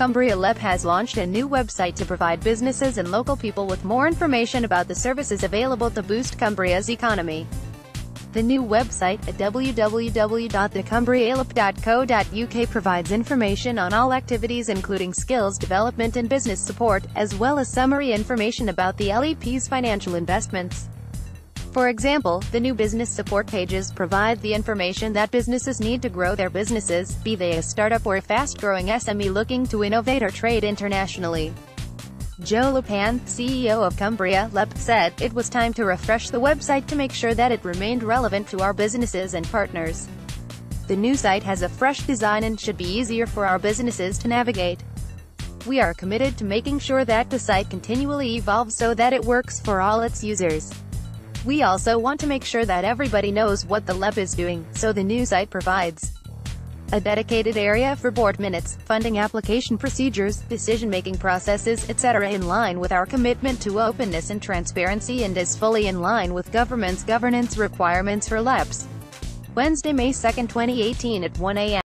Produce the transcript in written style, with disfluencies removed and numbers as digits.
Cumbria LEP has launched a new website to provide businesses and local people with more information about the services available to boost Cumbria's economy. The new website, at www.thecumbrialep.co.uk, provides information on all activities including skills development and business support, as well as summary information about the LEP's financial investments. For example, the new business support pages provide the information that businesses need to grow their businesses, be they a startup or a fast-growing SME looking to innovate or trade internationally. Joe Lepan, CEO of Cumbria LEP, said, "It was time to refresh the website to make sure that it remained relevant to our businesses and partners. The new site has a fresh design and should be easier for our businesses to navigate. We are committed to making sure that the site continually evolves so that it works for all its users. We also want to make sure that everybody knows what the LEP is doing, so the new site provides a dedicated area for board minutes, funding application procedures, decision-making processes, etc. in line with our commitment to openness and transparency and is fully in line with government's governance requirements for LEPs." Wednesday, May 2, 2018 at 1 a.m.